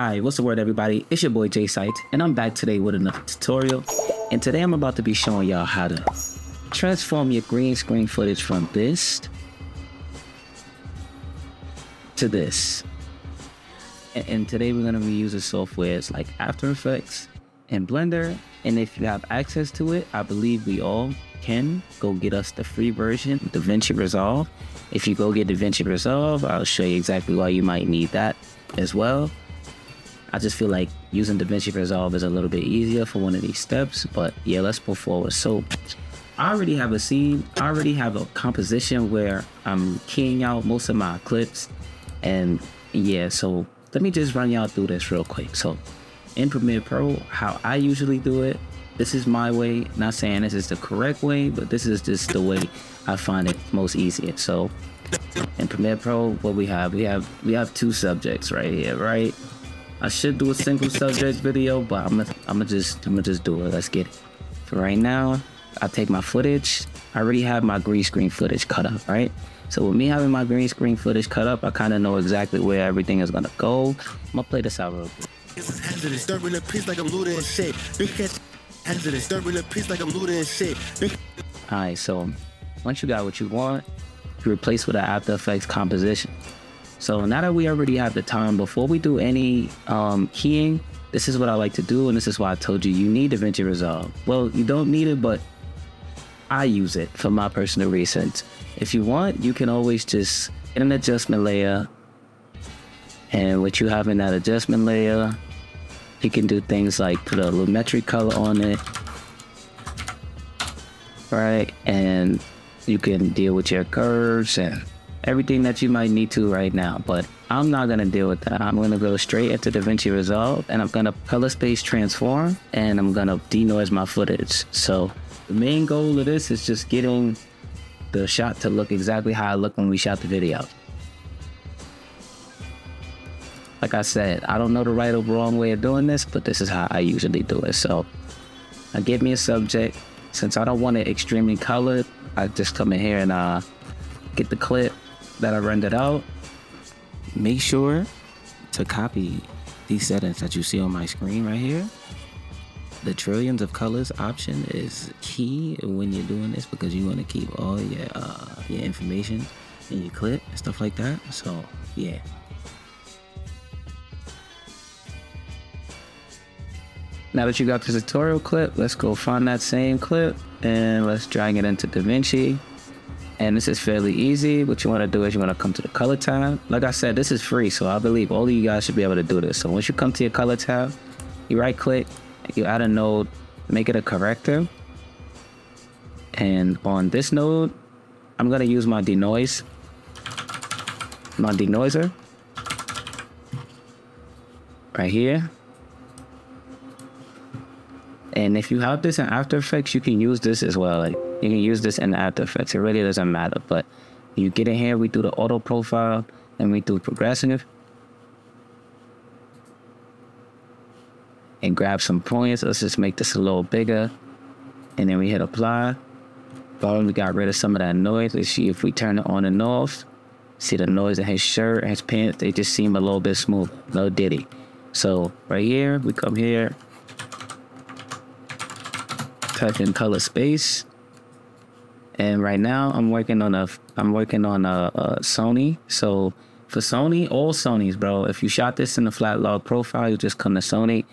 Alright, what's the word everybody? It's your boy Jsitez, and I'm back today with another tutorial. And today I'm about to be showing y'all how to transform your green screen footage from this to this. And today we're going to be using softwares like After Effects and Blender. And if you have access to it, I believe we all can go get us the free version, DaVinci Resolve. If you go get DaVinci Resolve, I'll show you exactly why you might need that as well. I just feel like using DaVinci Resolve is a little bit easier for one of these steps, but yeah, let's move forward. So I already have a scene, I already have a composition where I'm keying out most of my clips, and yeah, so let me just run y'all through this real quick. So in Premiere Pro, how I usually do it, this is my way, not saying this is the correct way, but this is just the way I find it most easier. So in Premiere Pro, what we have two subjects right here, right? I should do a single subject video, but I'm gonna just do it. Let's get it. For right now, I take my footage. I already have my green screen footage cut up, right? So with me having my green screen footage cut up, I kind of know exactly where everything is gonna go. I'm gonna play this out real quick. This is hazardous. Start with a piece like I'm looting and shit. Hazardous. Start with a piece like I'm looting and shit. All right. So once you got what you want, you replace with an After Effects composition. So now that we already have the time, before we do any keying, this is what I like to do, and this is why I told you you need DaVinci Resolve. Well, you don't need it, but I use it for my personal reasons. If you want, you can always just get an adjustment layer, and what you have in that adjustment layer, you can do things like put a Lumetri color on it, right? And you can deal with your curves and everything that you might need to right now, but I'm not gonna deal with that. I'm gonna go straight into DaVinci Resolve, and I'm gonna color space transform, and I'm gonna denoise my footage. So the main goal of this is just getting the shot to look exactly how it looked when we shot the video. Like I said, I don't know the right or wrong way of doing this, but this is how I usually do it. So I give me a subject. Since I don't want it extremely colored, I just come in here and get the clip that I rendered out. Make sure to copy these settings that you see on my screen right here. The trillions of colors option is key when you're doing this, because you want to keep all your information in your clip and stuff like that. So yeah. Now that you got the tutorial clip, let's go find that same clip and let's drag it into DaVinci. And this is fairly easy. What you want to do is you want to come to the color tab. Like I said, this is free, so I believe all of you guys should be able to do this. So once you come to your color tab, you right click, you add a node, make it a corrector. And on this node, I'm going to use my denoise, my denoiser right here. And if you have this in After Effects, you can use this as well. Like, you can use this in After Effects. It really doesn't matter. But you get in here, we do the auto profile and we do progressive. And grab some points. Let's just make this a little bigger. And then we hit apply. Bottom, we got rid of some of that noise. Let's see if we turn it on and off. See the noise in his shirt, his pants, they just seem a little bit smooth, a little ditty. So right here, we come here, touch in color space. And right now I'm working on a Sony. So for Sony, all Sonys, bro, if you shot this in the flat log profile, you just come to Sony,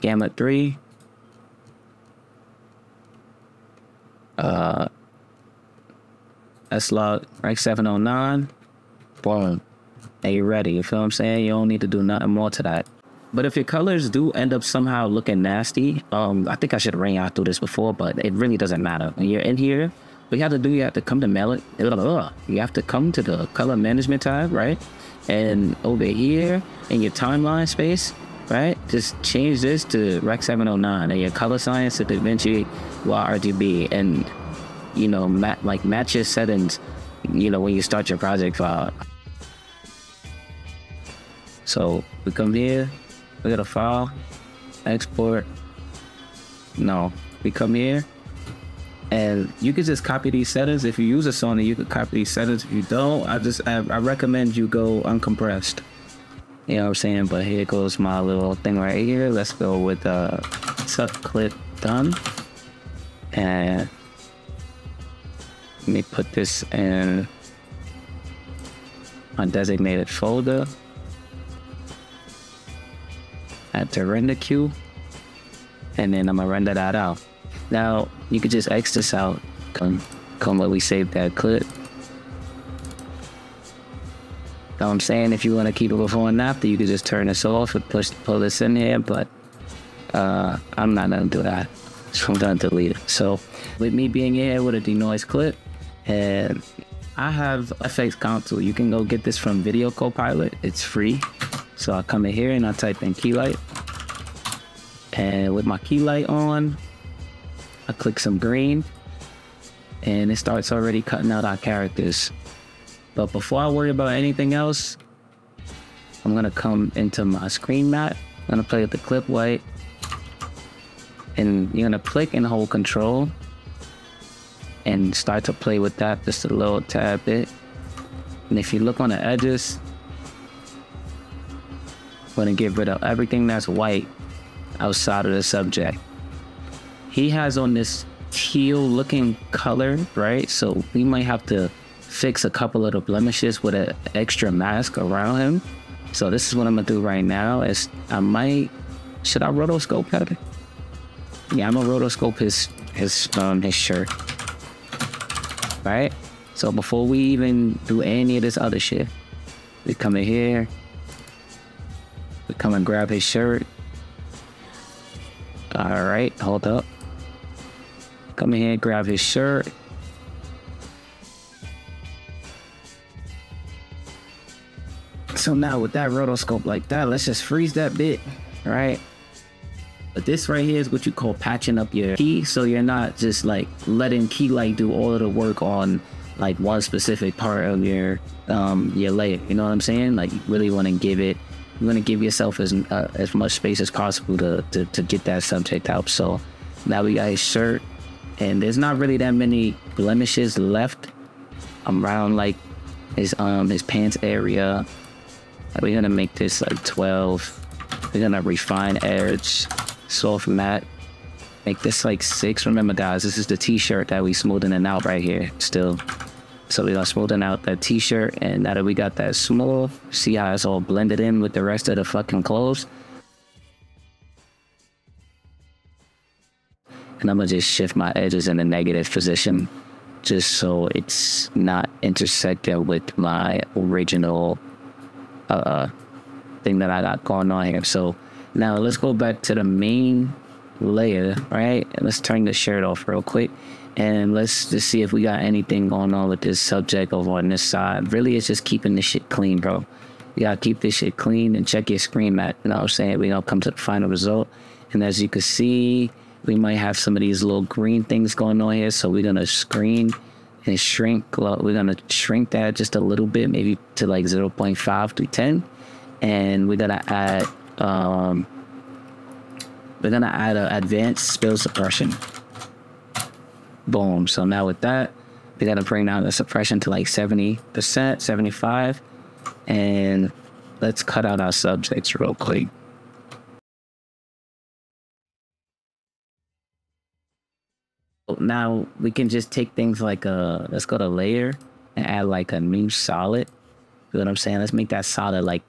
Gamma 3, S-Log, Rec 709, boom. And you're ready, you feel what I'm saying? You don't need to do nothing more to that. But if your colors do end up somehow looking nasty, I think I should ring out through this before, but it really doesn't matter. When you're in here, what you have to do, you have to come to mallet. You have to come to the color management tab, right? And over here in your timeline space, right? Just change this to Rec 709 and your color science to DaVinci YRGB, and you know, match your settings, you know, when you start your project file. So we come here, we go to file, export. No, we come here. And you can just copy these settings. If you use a Sony, you can copy these settings. If you don't, I recommend you go uncompressed. You know what I'm saying? But here goes my little thing right here. Let's go with cut clip done. And let me put this in my designated folder. Add to render queue. And then I'm gonna render that out. Now you could just X this out. Come let we save that clip. Now I'm saying if you want to keep it before and after, you could just turn this off and pull this in here, but I'm not gonna do that. So I'm gonna delete it. So with me being here with a denoise clip, and I have FX Console. You can go get this from Video Copilot. It's free. So I come in here and I type in Key Light. And with my Key Light on, I click some green and it starts already cutting out our characters. But before I worry about anything else, I'm gonna come into my screen map. I'm gonna play with the clip white and you're gonna click and hold control and start to play with that just a little tad bit. And if you look on the edges, I'm gonna get rid of everything that's white outside of the subject. He has on this teal looking color, right? So we might have to fix a couple of the blemishes with an extra mask around him. So this is what I'm gonna do right now is should I rotoscope it? Yeah, I'm gonna rotoscope his shirt, right? So before we even do any of this other shit, we come in here, we come and grab his shirt. All right, hold up. Come in here, grab his shirt. So now with that rotoscope like that, let's just freeze that bit, right? But this right here is what you call patching up your key. So you're not just like letting Key Light do all of the work on like one specific part of your layer. You know what I'm saying? Like you really want to give it, you want to give yourself as much space as possible to get that subject out. So now we got his shirt and there's not really that many blemishes left around like his pants area. We're gonna make this like 12. We're gonna refine edge, soft matte. Make this like 6. Remember guys, this is the t-shirt that we smoothing out right here still. So we're gonna smoothen out that t-shirt, and now that we got that smooth, see how it's all blended in with the rest of the fucking clothes? And I'm gonna just shift my edges in a negative position just so it's not intersected with my original thing that I got going on here. So now let's go back to the main layer, right? And let's turn the shirt off real quick and let's just see if we got anything going on with this subject over on this side. Really, it's just keeping this shit clean, bro. You gotta keep this shit clean and check your screen map. You know what I'm saying? We gonna come to the final result, and as you can see, we might have some of these little green things going on here. So we're gonna screen and shrink. We're gonna shrink that just a little bit, maybe to like 0.5 to 10, and we're gonna add an advanced spill suppression. Boom. So now with that, we gotta bring down the suppression to like 70%, 75, and let's cut out our subjects real quick. Now we can just take things like let's go to layer and add like a new solid. You know what I'm saying? Let's make that solid like,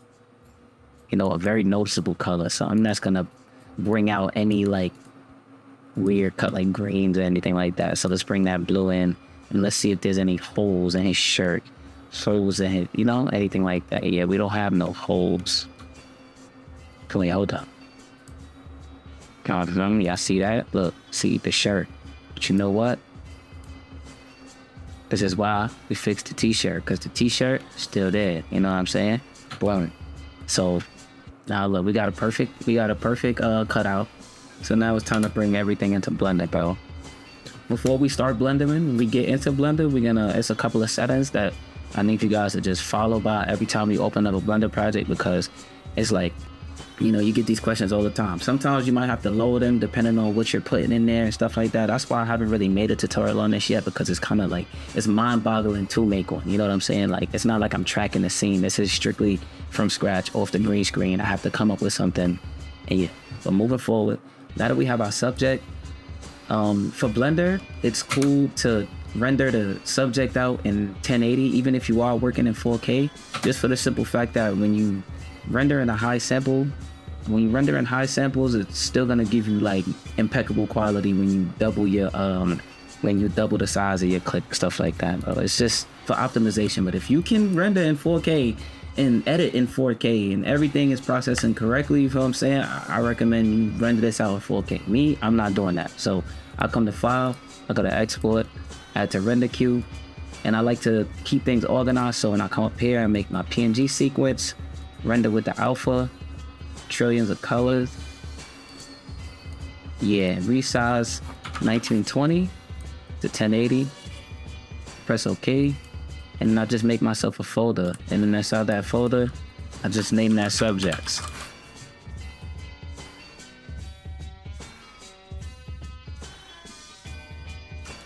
you know, a very noticeable color. So I'm not gonna bring out any like weird cut like greens or anything like that. So let's bring that blue in and let's see if there's any holes in his shirt. Holes in his, you know, anything like that. Yeah, we don't have no holes. Can we hold up? Y'all see that? Look, see the shirt. But you know what? This is why we fixed the t-shirt, because the t-shirt is still there. You know what I'm saying? Blowing. So now look, we got a perfect cutout. So now it's time to bring everything into Blender, bro. Before we start blending, when we get into Blender, it's a couple of settings that I need you guys to just follow by every time you open up a Blender project, because it's like You know, you get these questions all the time. Sometimes you might have to lower them depending on what you're putting in there and stuff like that. That's why I haven't really made a tutorial on this yet, because it's kind of like, it's mind-boggling to make one. You know what I'm saying? Like, it's not like I'm tracking the scene. This is strictly from scratch off the green screen. I have to come up with something. And yeah, but moving forward, now that we have our subject, for Blender, it's cool to render the subject out in 1080, even if you are working in 4K, just for the simple fact that when you render in a high sample, when you render in high samples, it's still gonna give you like impeccable quality when you double your when you double the size of your clip, stuff like that. It's just for optimization. But if you can render in 4K and edit in 4K and everything is processing correctly, you feel what I'm saying? I recommend you render this out in 4K. Me, I'm not doing that. So I come to File, I go to Export, add to Render Queue, and I like to keep things organized. So when I come up here and make my PNG sequence, render with the alpha, trillions of colors. Yeah, resize 1920 to 1080. Press OK. And then I just make myself a folder. And then inside that folder, I just name that subjects.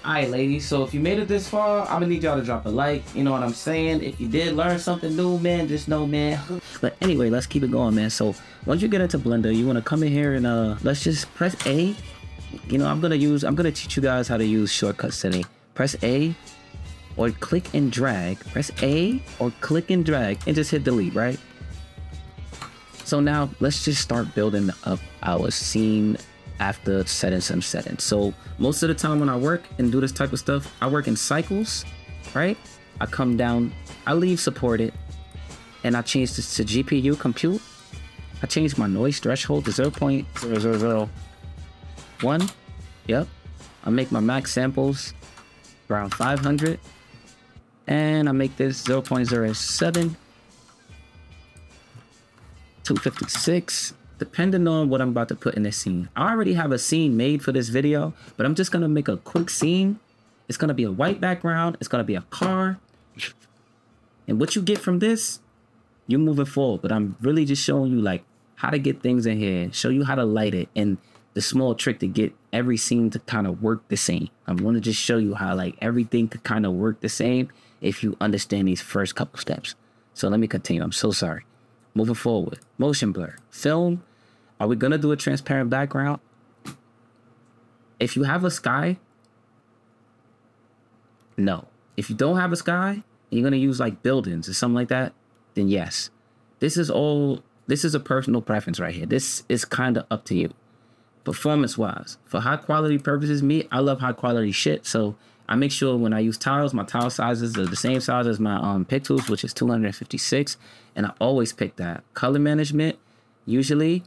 Alright ladies, so if you made it this far, I'm gonna need y'all to drop a like, you know what I'm saying? If you did learn something new, man, just know, man. But anyway, let's keep it going, man. So once you get into Blender, you wanna come in here and let's just press A. You know, I'm gonna teach you guys how to use shortcuts today. Press A or click and drag. Press A or click and drag and just hit delete, right? So now let's just start building up our scene after setting some settings. So most of the time when I work and do this type of stuff, I work in cycles, right? I come down, I leave supported, and I change this to GPU compute. I change my noise threshold to 0.0001. Yep. I make my max samples around 500, and I make this 0.07, 256. Depending on what I'm about to put in this scene. I already have a scene made for this video, but I'm just gonna make a quick scene. It's gonna be a white background, it's gonna be a car. And what you get from this, you're moving forward, but I'm really just showing you like how to get things in here, show you how to light it, and the small trick to get every scene to kind of work the same. I'm gonna just show you how like everything could kind of work the same if you understand these first couple steps. So let me continue, I'm so sorry. Moving forward, motion blur, film, are we gonna do a transparent background? If you have a sky, no. If you don't have a sky, and you're gonna use like buildings or something like that, then yes. This is a personal preference right here. This is kinda up to you. Performance wise, for high quality purposes, me, I love high quality shit. So I make sure when I use tiles, my tile sizes are the same size as my pixels, which is 256. And I always pick that. Color management, usually,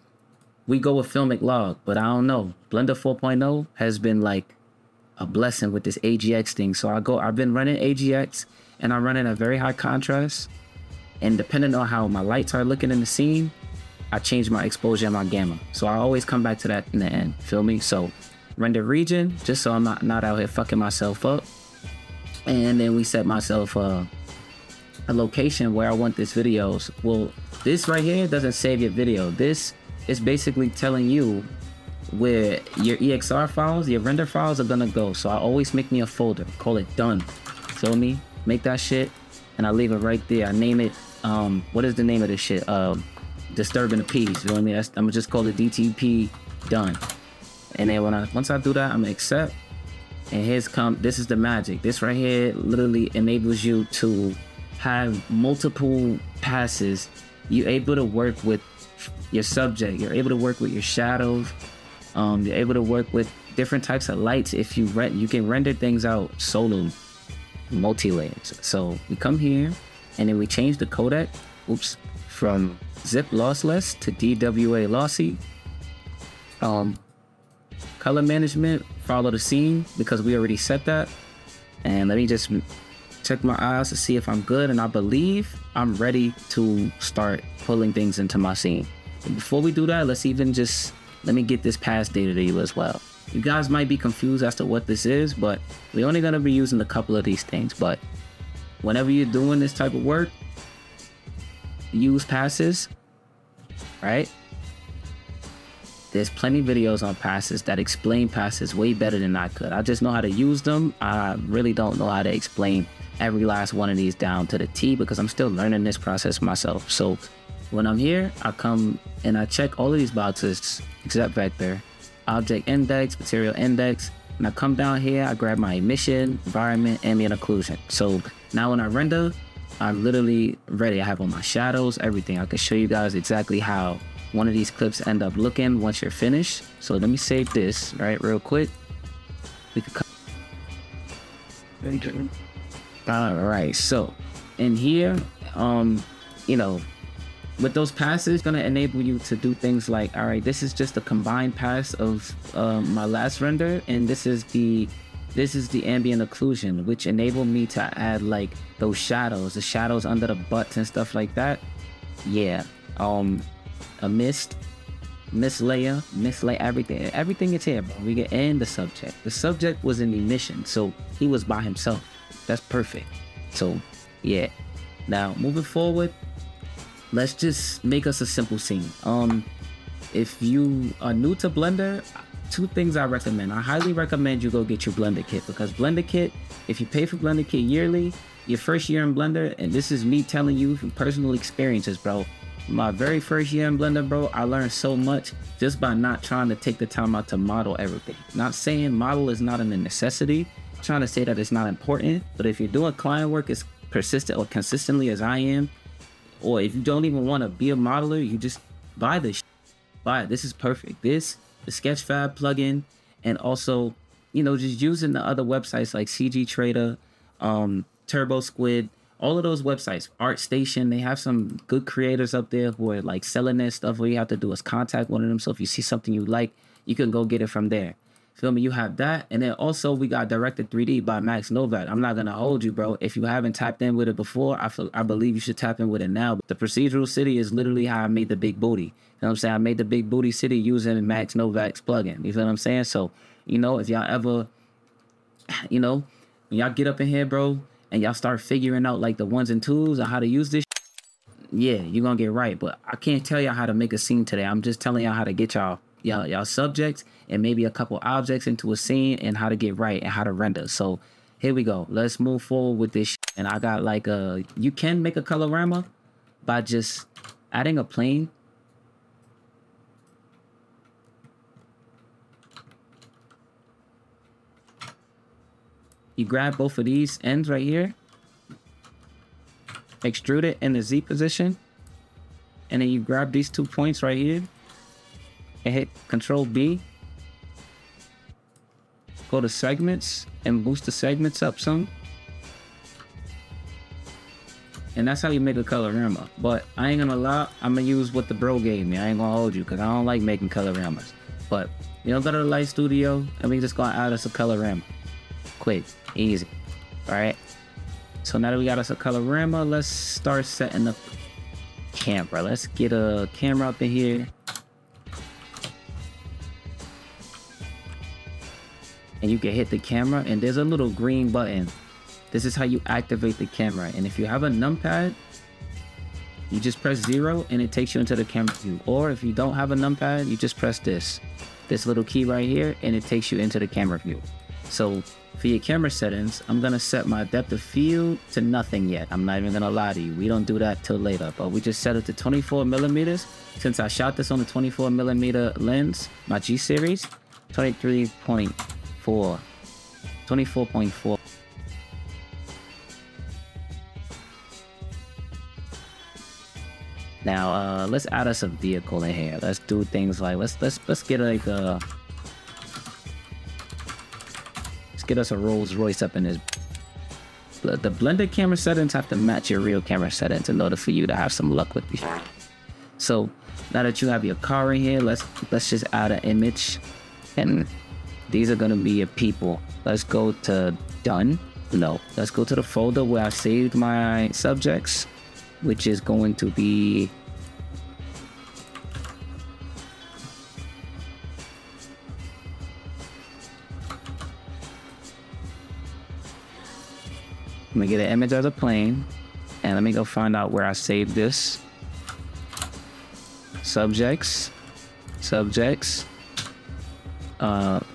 we go with Filmic Log, but I don't know. Blender 4.0 has been like a blessing with this AGX thing. So I've been running AGX and I'm running a very high contrast. And depending on how my lights are looking in the scene, I change my exposure and my gamma. So I always come back to that in the end, feel me? So render region, just so I'm not out here fucking myself up. And then we set myself a location where I want this video. Well, this right here doesn't save your video. This is basically telling you where your EXR files, your render files are gonna go. So I always make me a folder, call it done. Feel me? Make that shit, and I leave it right there. I name it, what is the name of this shit? Disturbing the Peace, you know what I mean? I'm gonna just call it DTP done. And then once I do that, I'm gonna accept. And this is the magic. This right here literally enables you to have multiple passes. You're able to work with your subject. You're able to work with your shadows. You're able to work with different types of lights. If you you can render things out solo, multi-layers. So we come here and then we change the codec, oops, from zip lossless to DWA lossy. Color management, follow the scene, because we already set that. And let me just check my eyes to see if I'm good, and I believe I'm ready to start pulling things into my scene. But before we do that, let me get this past data to you as well. You guys might be confused as to what this is, but we're only gonna be using a couple of these things. But whenever you're doing this type of work, use passes, right? There's plenty of videos on passes that explain passes way better than I could. I just know how to use them. I really don't know how to explain every last one of these down to the T because I'm still learning this process myself. So when I'm here, I come and I check all of these boxes except vector, object index, material index, and I come down here, I grab my emission, environment, ambient occlusion. So now when I render, I'm literally ready. I have all my shadows, everything. I can show you guys exactly how one of these clips end up looking once you're finished. So let me save this, right, real quick. We can come. All right, so in here, you know, with those passes, gonna enable you to do things like, all right, this is just a combined pass of my last render, and this is the ambient occlusion, which enabled me to add like those shadows, the shadows under the butts and stuff like that. Yeah, a mist layer, everything is here, bro. We get in the subject. The subject was an emission, so he was by himself. That's perfect. So yeah, now moving forward, let's just make us a simple scene. If you are new to Blender, two things I recommend. I highly recommend you go get your Blender Kit, because Blender Kit, if you pay for Blender Kit yearly, your first year in Blender, and this is me telling you from personal experiences, bro. My very first year in Blender, bro, I learned so much just by not trying to take the time out to model everything. Not saying model is not a necessity, trying to say that it's not important, but if you're doing client work as persistent or consistently as I am, or if you don't even want to be a modeler, you just buy this buy it. This is perfect. This, the Sketchfab plugin, and also, you know, just using the other websites like CGTrader, TurboSquid, all of those websites, ArtStation. They have some good creators up there who are like selling their stuff. All you have to do is contact one of them, so if you see something you like, you can go get it from there. Feel me? You have that. And then also we got Directed 3D by Max Novak. I'm not going to hold you, bro. If you haven't tapped in with it before, I believe you should tap in with it now. The procedural city is literally how I made the big booty. You know what I'm saying? I made the big booty city using Max Novak's plugin. You feel what I'm saying? So, you know, if y'all ever, you know, when y'all get up in here, bro, and y'all start figuring out like the ones and twos or how to use this, yeah, you're going to get right. But I can't tell y'all how to make a scene today. I'm just telling y'all how to get y'all subjects and maybe a couple objects into a scene, and how to get right and how to render. So here we go. Let's move forward with this. And I got like a, you can make a colorama by just adding a plane. You grab both of these ends right here, extrude it in the Z position, and then you grab these 2 points right here and hit Control B, go to segments and boost the segments up some. And that's how you make a colorama. But I ain't gonna lie, I'm gonna use what the bro gave me. I ain't gonna hold you, cause I don't like making coloramas. But you know, go to the light studio and we just gonna add us a colorama. Quick, easy, all right? So now that we got us a colorama, let's start setting up the camera. Let's get a camera up in here. And you can hit the camera, and there's a little green button. This is how you activate the camera. And if you have a numpad, you just press 0 and it takes you into the camera view. Or if you don't have a numpad, you just press this little key right here, and it takes you into the camera view. So for your camera settings, I'm gonna set my depth of field to nothing yet. I'm not even gonna lie to you. We don't do that till later, but we just set it to 24 millimeters. Since I shot this on the 24 millimeter lens, my G series, 24.4. Now let's add us a vehicle in here. Let's do things like let's get like a, let's get us a Rolls-Royce up in this. The Blender camera settings have to match your real camera settings in order for you to have some luck with these. So now that you have your car in here, let's just add an image, and these are gonna be your people. Let's go to done. No, let's go to the folder where I saved my subjects, which is going to be let me get an image of the plane, and let me go find out where I saved this. Subjects, subjects.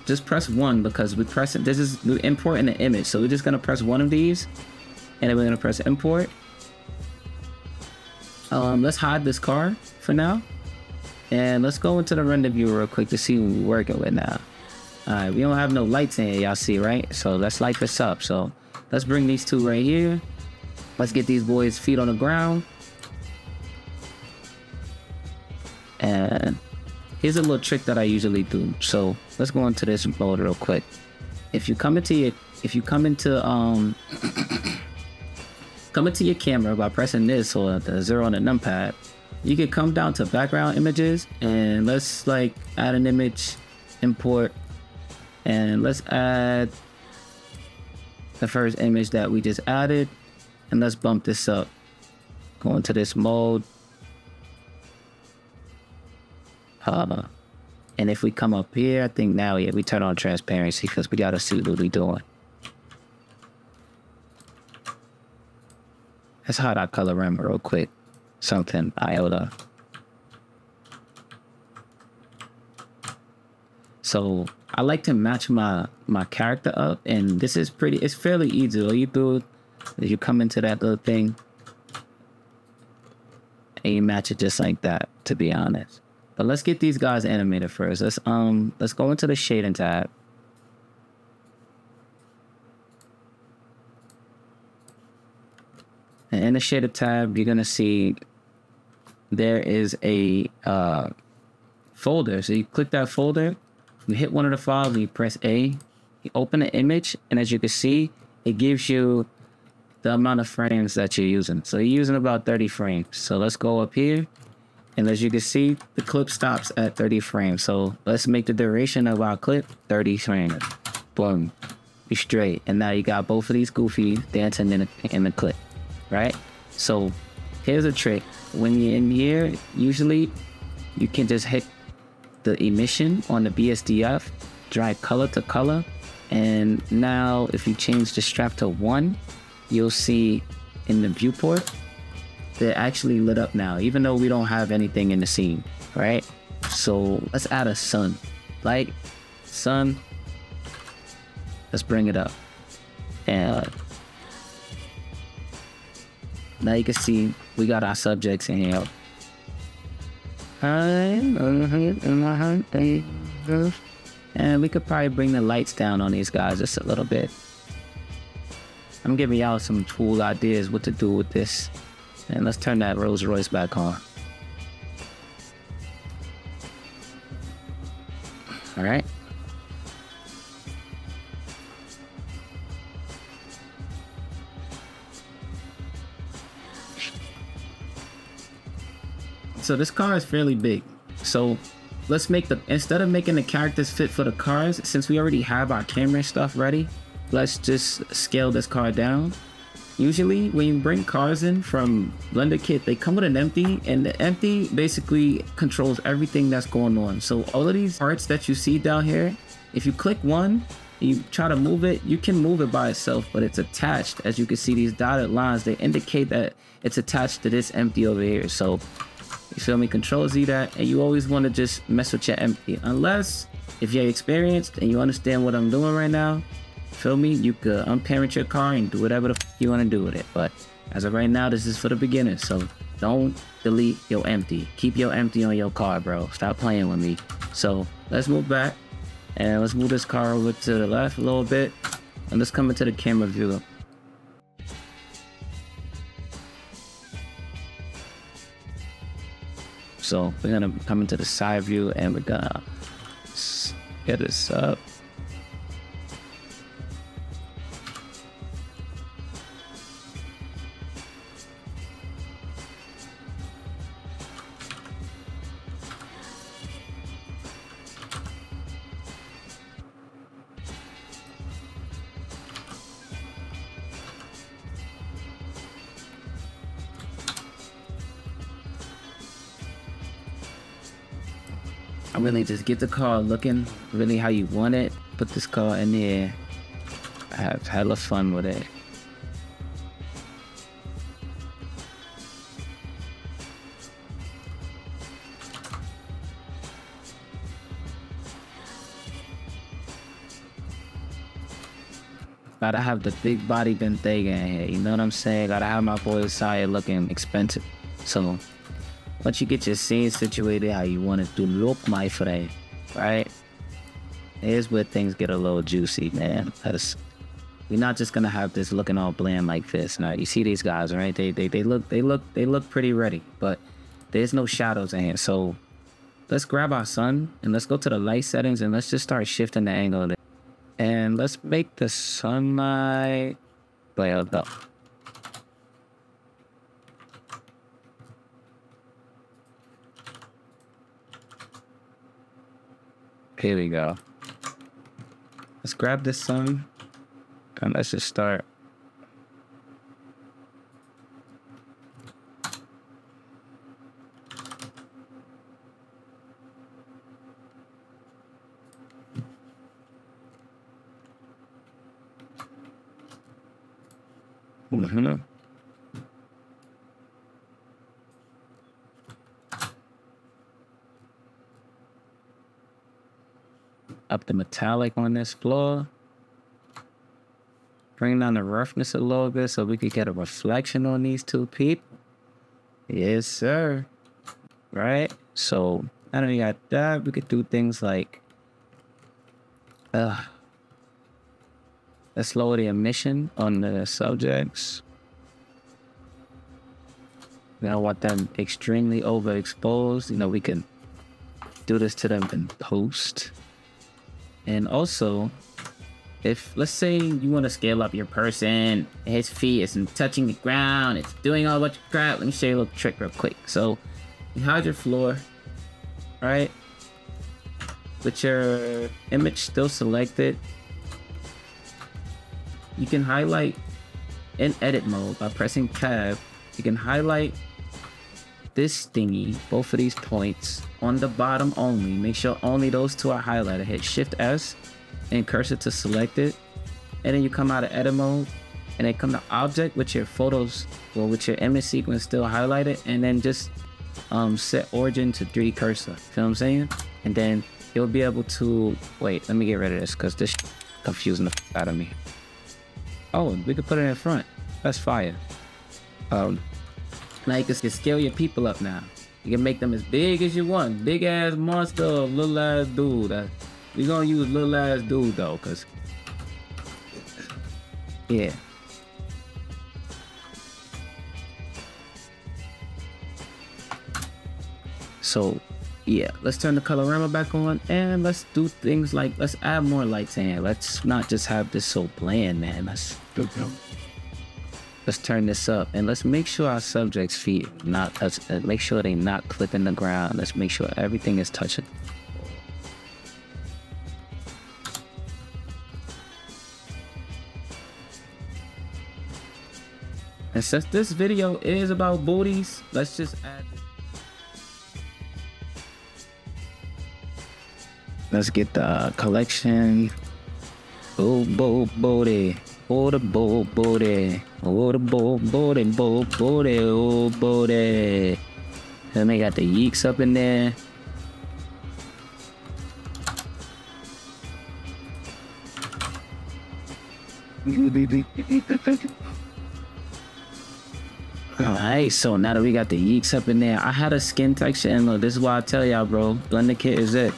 Just press one because we press it. This is we import in the image, so we're just gonna press one of these, and then we're gonna press import. Let's hide this car for now, and let's go into the render view real quick to see what we're working with now. All right, we don't have no lights in here, y'all see, right? So let's light this up. So let's bring these two right here. Let's get these boys' feet on the ground. And here's a little trick that I usually do. So let's go into this mode real quick. If you come into your camera by pressing this or the zero on the numpad, you can come down to background images, and let's like add an image, import, and let's add the first image that we just added, and let's bump this up. Go into this mode. And if we come up here, I think now, yeah, we turn on transparency because we gotta see what we're doing. Let's hide our color in real quick. Something iota. So I like to match my character up, and this is pretty. It's fairly easy. All you do is you come into that little thing, and you match it just like that. To be honest. But let's get these guys animated first. Let's go into the shading tab. And in the shader tab, you're gonna see there is a folder. So you click that folder, you hit one of the files, and you press A. You open the image, and as you can see, it gives you the amount of frames that you're using. So you're using about 30 frames. So let's go up here. And as you can see, the clip stops at 30 frames. So let's make the duration of our clip 30 frames. Boom, be straight. And now you got both of these goofies dancing in the clip, right? So here's a trick. When you're in here, usually you can just hit the emission on the BSDF, drag color to color. And now if you change the strap to 1, you'll see in the viewport, they're actually lit up now, even though we don't have anything in the scene, right? So let's add a sun. Light, sun, let's bring it up. And now you can see we got our subjects in here. And we could probably bring the lights down on these guys just a little bit. I'm giving y'all some cool ideas what to do with this. And let's turn that Rolls-Royce back on. All right. So this car is fairly big. So let's make the, instead of making the characters fit for the cars, since we already have our camera stuff ready, let's just scale this car down. Usually when you bring cars in from Blender Kit, they come with an empty, and the empty basically controls everything that's going on. So all of these parts that you see down here, if you click one, you try to move it, you can move it by itself, but it's attached. As you can see, these dotted lines, they indicate that it's attached to this empty over here. So you feel me, Control Z that, and you always want to just mess with your empty. Unless if you're experienced and you understand what I'm doing right now, feel me, you could unparent your car and do whatever the f you want to do with it. But as of right now, this is for the beginners, so don't delete your empty. Keep your empty on your car, bro. Stop playing with me. So let's move back, and let's move this car over to the left a little bit, and let's come into the camera view. So we're gonna come into the side view, and we're gonna get this up. Really just get the car looking really how you want it. Put this car in there. I have hella fun with it. Gotta have the big body Bentayga in here, you know what I'm saying? Gotta have my boy Saya looking expensive. So, once you get your scene situated how you want it to look, my friend, right? Here's where things get a little juicy, man. Because we're not just gonna have this looking all bland like this. Now, you see these guys, right? They look pretty ready, but there's no shadows in here. So, let's grab our sun and let's go to the light settings and let's just start shifting the angle of it. And let's make the sunlight blend up. Here we go. Let's grab this sun and let's just start. Mm-hmm. Up the metallic on this floor. Bring down the roughness a little bit so we could get a reflection on these two people. Yes, sir. Right? So, not only got that, we could do things like... Let's lower the emission on the subjects. We don't want them extremely overexposed. You know, we can do this to them in post. And also, if let's say you want to scale up your person, his feet isn't touching the ground, it's doing all a bunch of crap. Let me show you a little trick real quick. So you hide your floor, right? With your image still selected, you can highlight in edit mode by pressing tab. You can highlight this thingy, both of these points on the bottom only. Make sure only those two are highlighted. Hit Shift S and cursor to select it. And then you come out of edit mode and then come to object with your photos or with your image sequence still highlighted. And then just set origin to 3D cursor. Feel what I'm saying? And then you'll be able to, wait, let me get rid of this because this is confusing the f out of me. Oh, we could put it in front. That's fire. Now you can scale your people up now. You can make them as big as you want. Big ass monster or little ass dude. We're gonna use little ass dude though, cause... Yeah. So, yeah. Let's turn the colorama back on and let's do things like, let's add more lights in here. Let's not just have this so bland, man. Let's turn this up and let's make sure our subjects' feet not, make sure they not clipping the ground. Let's make sure everything is touching. And since this video is about booties, let's just add this. Let's get the collection. Oh, booty. Oh, the booty. Oh, the booty. Oh, booty. Then they got the yeeks up in there. Alright, so now that we got the yeeks up in there, I had a skin texture, and look, this is why I tell y'all, bro, Blender Kit is it.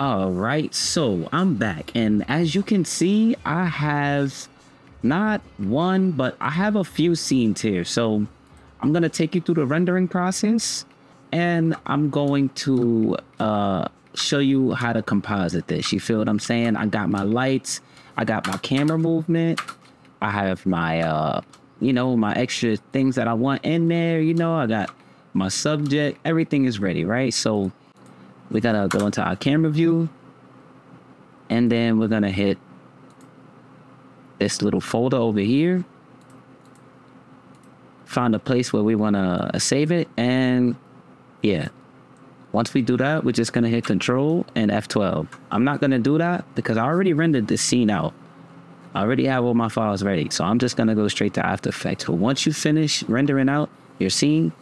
Alright, so I'm back, and as you can see, I have not one, but I have a few scenes here. So I'm going to take you through the rendering process, and I'm going to show you how to composite this. You feel what I'm saying? I got my lights, I got my camera movement, I have my, you know, my extra things that I want in there, you know, I got my subject, everything is ready, right? So we're gonna go into our camera view, and then we're gonna hit this little folder over here, find a place where we want to save it, and yeah, once we do that, we're just going to hit Control and F12. I'm not going to do that because I already rendered this scene out. I already have all my files ready, so I'm just going to go straight to After Effects. But once you finish rendering out your scene,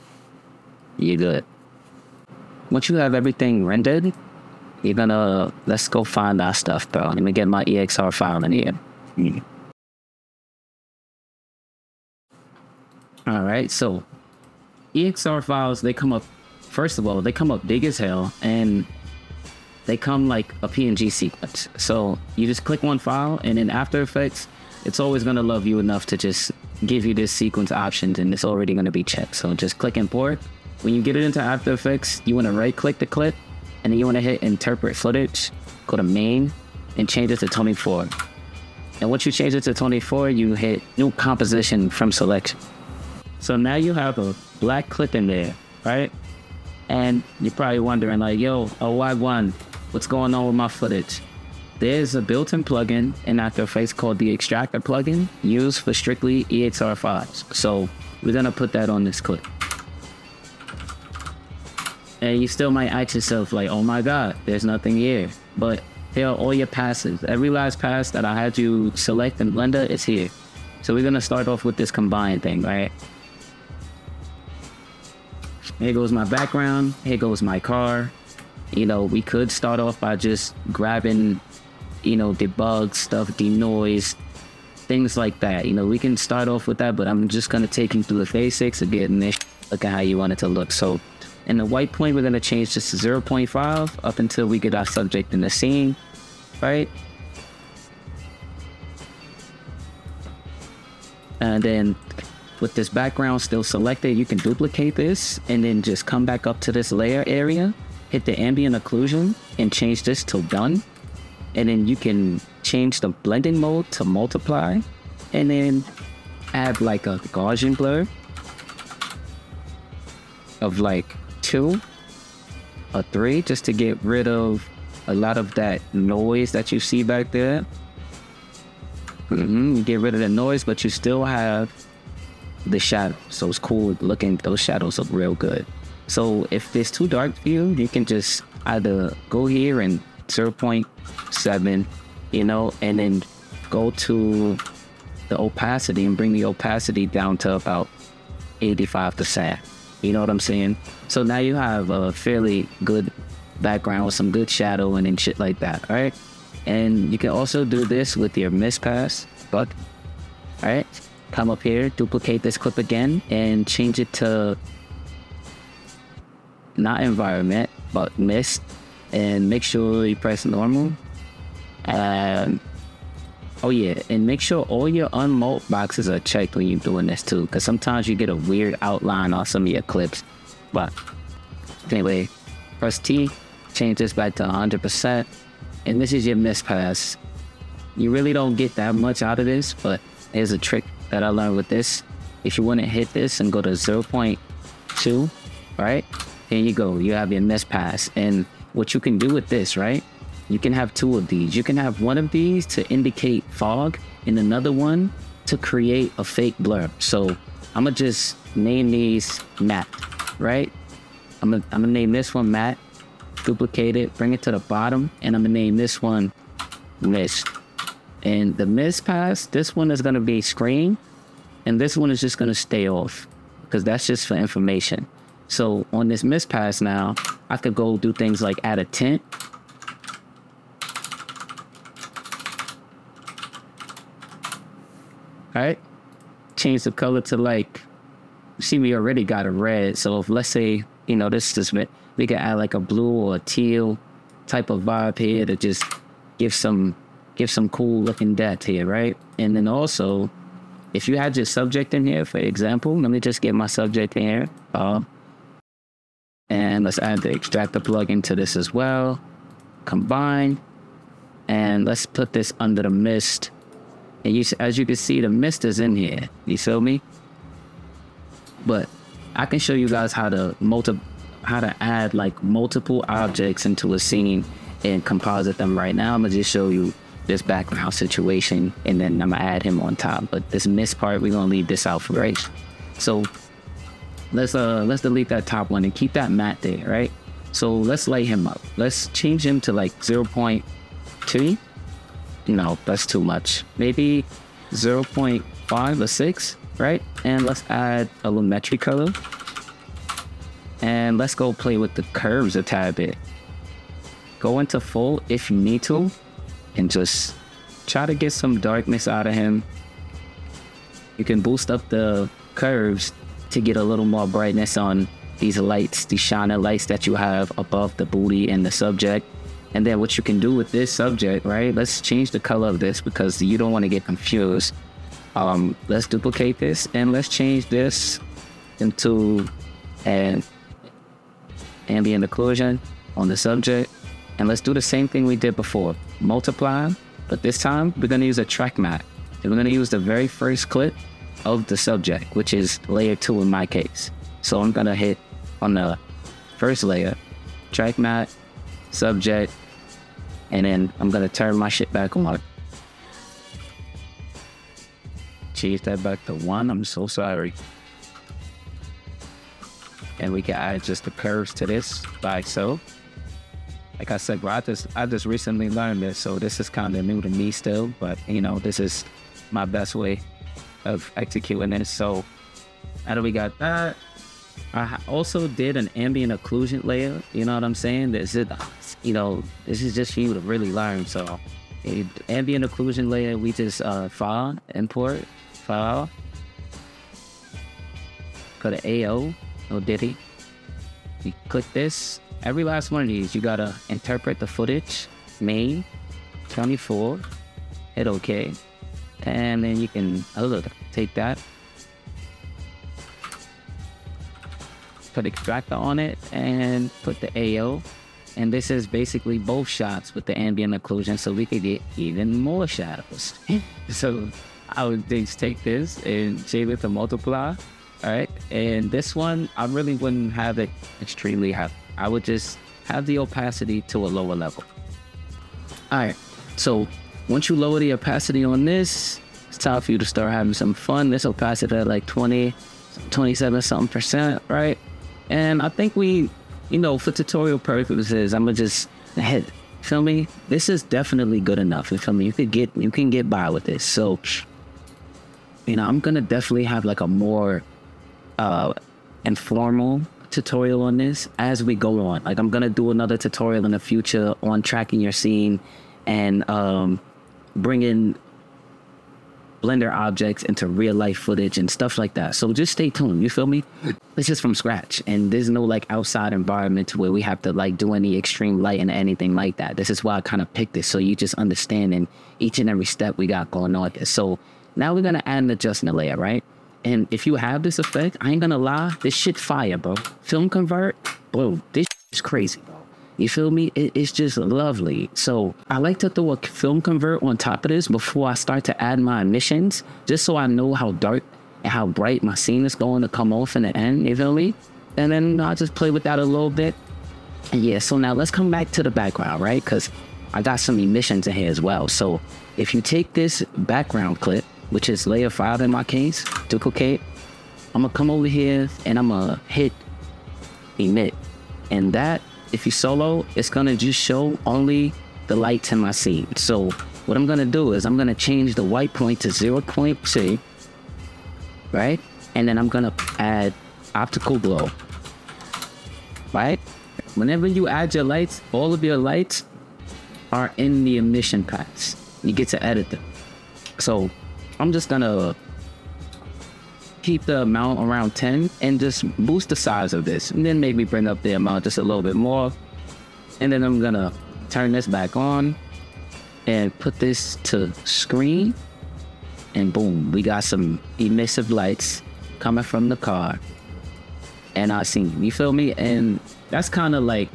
you're good. Once you have everything rendered, you're going to, let's go find our stuff, bro. Let me get my EXR file in here. All right, so EXR files, they come up, first of all, they come up big as hell, and they come like a PNG sequence. So you just click one file, and in After Effects, it's always going to love you enough to just give you this sequence options, and it's already going to be checked. So just click import. When you get it into After Effects, you want to right click the clip, and then you want to hit interpret footage, go to main, and change it to 24. And once you change it to 24, you hit new composition from selection. So now you have a black clip in there, right? And you're probably wondering like, yo, OY1, what's going on with my footage? There's a built-in plugin in After Effects called the Extractor plugin, used for strictly EXR files. So we're gonna put that on this clip. And you still might ask yourself like, oh my God, there's nothing here. But here are all your passes. Every last pass that I had you select in Blender is here. So we're gonna start off with this combine thing, right? Here goes my background, here goes my car. You know, we could start off by just grabbing, you know, debug stuff, denoise, things like that. You know, we can start off with that, but I'm just gonna take you through the basics of getting this, look at how you want it to look. So in the white point, we're gonna change this to 0.5 up until we get our subject in the scene, right? And then with this background still selected, you can duplicate this and then just come back up to this layer area, hit the ambient occlusion and change this to done. And then you can change the blending mode to multiply and then add like a Gaussian blur of like 2 or 3 just to get rid of a lot of that noise that you see back there. You get rid of the noise, but you still have the shadow, so it's cool looking. Those shadows look real good. So if it's too dark for you, you can just either go here and 0.7, you know, and then go to the opacity and bring the opacity down to about 85%. You know what I'm saying? So now you have a fairly good background with some good shadow and shit like that, all right? And you can also do this with your mispass button. All right, come up here, duplicate this clip again and change it to not environment, but mist, and make sure you press normal. Oh yeah, and make sure all your unmult boxes are checked when you're doing this too, because sometimes you get a weird outline on some of your clips. But anyway, press T, change this back to 100%. And this is your mispass. You really don't get that much out of this, but there's a trick that I learned with this. If you want to hit this and go to 0.2, right? Here you go, you have your mispass. And what you can do with this, right? You can have 2 of these. You can have 1 of these to indicate fog and another one to create a fake blur. So I'm gonna just name these matte, right? I'm gonna name this one matte. Duplicate it, bring it to the bottom, and I'm gonna name this one mist. And the mist pass, this one is gonna be screen, and this one is just gonna stay off because that's just for information. So on this mist pass now, I could go do things like add a tint. All right, change the color to like, see, we already got a red. So if, let's say, you know, this is mid. We can add like a blue or a teal type of vibe here to just give some cool looking depth here, right? And then also, if you had your subject in here, for example, let me just get my subject in here. And let's add the Extractor plugin to this as well. Combine. And let's put this under the mist. And you, as you can see, the mist is in here. You feel me? But I can show you guys how to multiply how to add like multiple objects into a scene and composite them right now. I'm gonna just show you this background situation and then I'm gonna add him on top. But this mist part, we're gonna leave this out for right. So let's delete that top one and keep that matte there, right? So let's light him up. Let's change him to like 0.2. No, that's too much. Maybe 0.5 or 6, right? And let's add a Lumetri color. And let's go play with the curves a tad bit. Go into full if you need to, and just try to get some darkness out of him. You can boost up the curves to get a little more brightness on these lights, these shiner lights that you have above the booty and the subject. And then what you can do with this subject, right? Let's change the color of this because you don't want to get confused. Let's duplicate this and let's change this into an ambient occlusion on the subject. And let's do the same thing we did before. Multiply, but this time we're going to use a track mat. And we're going to use the very first clip of the subject, which is layer 2 in my case. So I'm going to hit on the first layer, track mat, subject, and then I'm going to turn my shit back on. Change that back to 1, I'm so sorry. And we can add just the curves to this by so. Like I said, bro, I just recently learned this, so this is kind of new to me still, but you know, this is my best way of executing this. So now that we got that, I also did an ambient occlusion layer, you know what I'm saying? This is, you know, this is just for you to really learn. So ambient occlusion layer, we just file, import, file, go to AO, no Diddy. You click this. Every last one of these, you gotta interpret the footage, main, 24, hit OK. And then you can take that, put Extractor on it and put the AO. And this is basically both shots with the ambient occlusion, so we could get even more shadows. So I would just take this and change it to multiply, all right? And this one, I really wouldn't have it extremely high. I would just have the opacity to a lower level. All right, so once you lower the opacity on this, it's time for you to start having some fun. This opacity at like 20, 27 something percent, right? And I think we, you know, for tutorial purposes, I'm gonna just hit, feel me? This is definitely good enough, you feel me? You can get by with this. So, you know, I'm gonna definitely have like a more informal tutorial on this as we go on. Like I'm gonna do another tutorial in the future on tracking your scene and bringing Blender objects into real life footage and stuff like that. So just stay tuned, you feel me? This is from scratch and there's no like outside environment where we have to like do any extreme light and anything like that. This is why I kind of picked this, so you just understand in each and every step we got going on here. So now we're gonna add an adjustment layer, right? And if you have this effect, I ain't gonna lie, this shit fire, bro. Film Convert, bro, this is crazy, bro. You feel me? It's just lovely. So I like to throw a Film Convert on top of this before I start to add my emissions, just so I know how dark and how bright my scene is going to come off in the end, you feel me? And then I'll just play with that a little bit. And yeah, so now let's come back to the background, right? Because I got some emissions in here as well. So if you take this background clip, which is layer 5 in my case, duplicate. I'm gonna come over here and I'm gonna hit emit. And that, if you solo, it's gonna just show only the lights in my scene. So what I'm gonna do is I'm gonna change the white point to 0.2, right? And then I'm gonna add optical glow, right? Whenever you add your lights, all of your lights are in the emission paths. You get to edit them. So I'm just gonna keep the amount around 10 and just boost the size of this. And then maybe bring up the amount just a little bit more. And then I'm gonna turn this back on and put this to screen. And boom, we got some emissive lights coming from the car and our scene, you feel me? And that's kind of like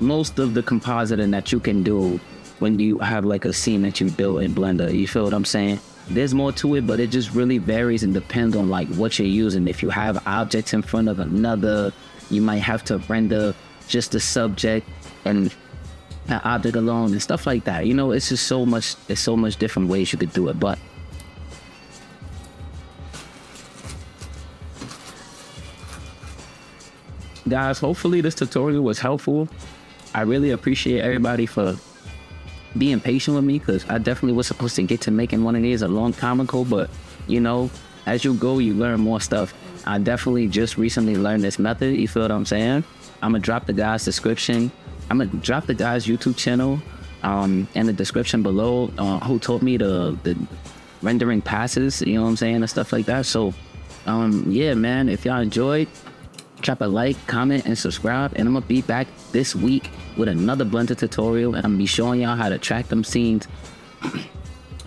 most of the compositing that you can do when you have like a scene that you built in Blender, you feel what I'm saying? There's more to it, but it just really varies and depends on like what you're using. If you have objects in front of another, You might have to render just the subject and an object alone and stuff like that. You know, it's just so much, there's so much different ways you could do it. But guys, hopefully this tutorial was helpful. I really appreciate everybody for being patient with me, because I definitely was supposed to get to making one of these a long time ago, but you know, as you go, you learn more stuff. I definitely just recently learned this method, you feel what I'm saying? I'm gonna drop the guy's description. I'm gonna drop the guy's YouTube channel in the description below, who taught me the rendering passes, you know what I'm saying, and stuff like that. So yeah, man, if y'all enjoyed, drop a like, comment, and subscribe, and I'm gonna be back this week with another Blender tutorial, and I'm gonna be showing y'all how to track them scenes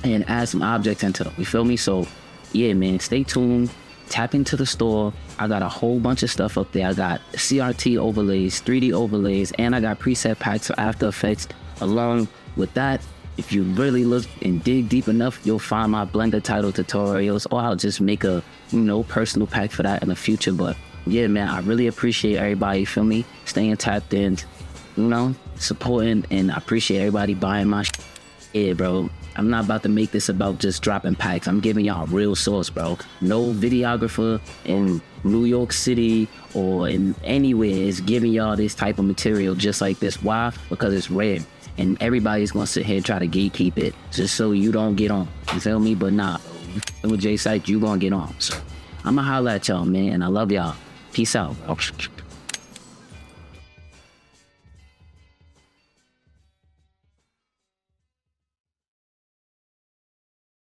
and add some objects into them, you feel me? So yeah, man, stay tuned, tap into the store. I got a whole bunch of stuff up there. I got CRT overlays, 3D overlays, and I got preset packs for After Effects. Along with that, if you really look and dig deep enough, you'll find my Blender title tutorials, or I'll just make a, you know, personal pack for that in the future. But yeah, man, I really appreciate everybody, you feel me, staying tapped in, you know, supporting, and I appreciate everybody buying my shit. Yeah, bro, I'm not about to make this about just dropping packs. I'm giving y'all real source, bro. No videographer in New York City or in anywhere is giving y'all this type of material just like this. Why? Because it's rare, and everybody's gonna sit here and try to gatekeep it just so you don't get on, you feel me? But nah, with Jsitez, you gonna get on. So I'ma holla at y'all, man, and I love y'all. Peace out, bro.